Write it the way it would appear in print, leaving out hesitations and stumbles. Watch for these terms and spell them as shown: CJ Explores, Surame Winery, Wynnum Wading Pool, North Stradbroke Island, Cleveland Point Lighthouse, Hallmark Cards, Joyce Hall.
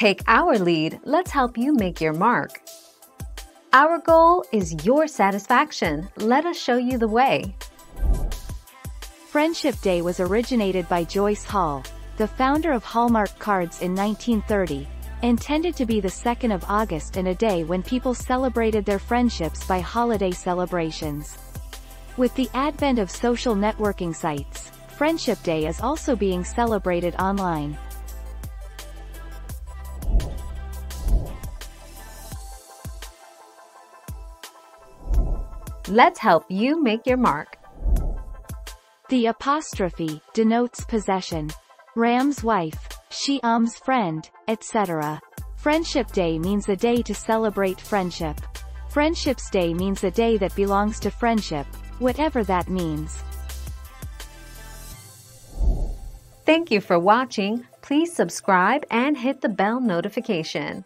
Take our lead, let's help you make your mark. Our goal is your satisfaction. Let us show you the way. Friendship Day was originated by Joyce Hall, the founder of Hallmark Cards, in 1930, intended to be the 2nd of August and a day when people celebrated their friendships by holiday celebrations. With the advent of social networking sites, Friendship Day is also being celebrated online. Let's help you make your mark. The apostrophe denotes possession. Ram's wife, Shyam's friend, etc. Friendship Day means a day to celebrate friendship. Friendships Day means a day that belongs to friendship, whatever that means. Thank you for watching. Please subscribe and hit the bell notification.